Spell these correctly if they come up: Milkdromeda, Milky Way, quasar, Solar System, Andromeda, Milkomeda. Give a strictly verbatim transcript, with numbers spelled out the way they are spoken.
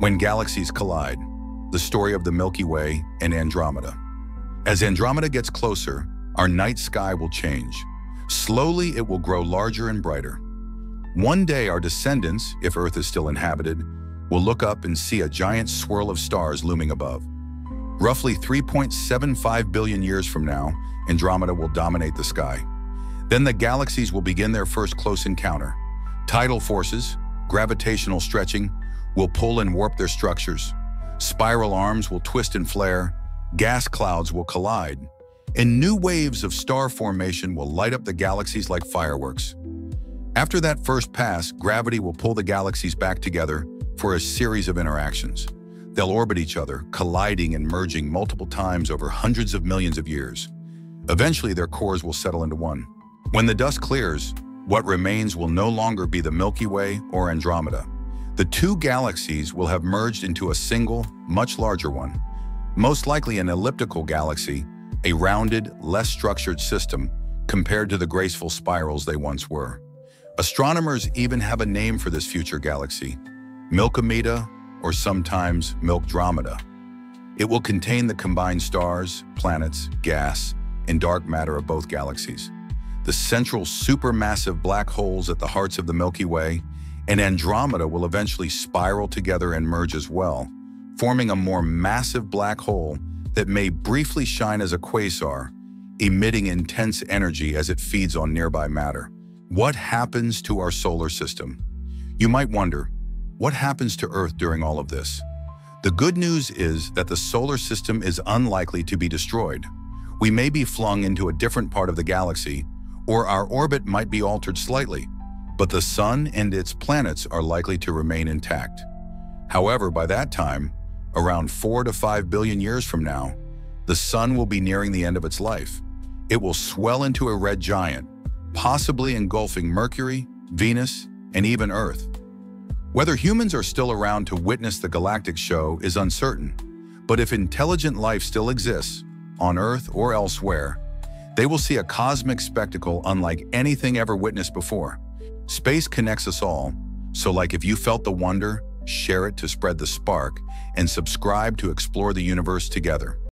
When galaxies collide, the story of the Milky Way and Andromeda. As Andromeda gets closer, our night sky will change. Slowly, it will grow larger and brighter. One day, our descendants, if Earth is still inhabited, will look up and see a giant swirl of stars looming above. Roughly three point seven five billion years from now, Andromeda will dominate the sky. Then the galaxies will begin their first close encounter. Tidal forces, gravitational stretching, will pull and warp their structures. Spiral arms will twist and flare. Gas clouds will collide. And new waves of star formation will light up the galaxies like fireworks. After that first pass, gravity will pull the galaxies back together for a series of interactions. They'll orbit each other, colliding and merging multiple times over hundreds of millions of years. Eventually, their cores will settle into one. When the dust clears, what remains will no longer be the Milky Way or Andromeda. The two galaxies will have merged into a single, much larger one, most likely an elliptical galaxy, a rounded, less structured system compared to the graceful spirals they once were. Astronomers even have a name for this future galaxy, Milkomeda, or sometimes Milkdromeda. It will contain the combined stars, planets, gas, and dark matter of both galaxies. The central supermassive black holes at the hearts of the Milky Way and Andromeda will eventually spiral together and merge as well, forming a more massive black hole that may briefly shine as a quasar, emitting intense energy as it feeds on nearby matter. What happens to our solar system? You might wonder, what happens to Earth during all of this? The good news is that the solar system is unlikely to be destroyed. We may be flung into a different part of the galaxy, or our orbit might be altered slightly, but the Sun and its planets are likely to remain intact. However, by that time, around four to five billion years from now, the Sun will be nearing the end of its life. It will swell into a red giant, possibly engulfing Mercury, Venus, and even Earth. Whether humans are still around to witness the galactic show is uncertain, but if intelligent life still exists, on Earth or elsewhere, they will see a cosmic spectacle unlike anything ever witnessed before. Space connects us all, so like if you felt the wonder, share it to spread the spark, and subscribe to explore the universe together.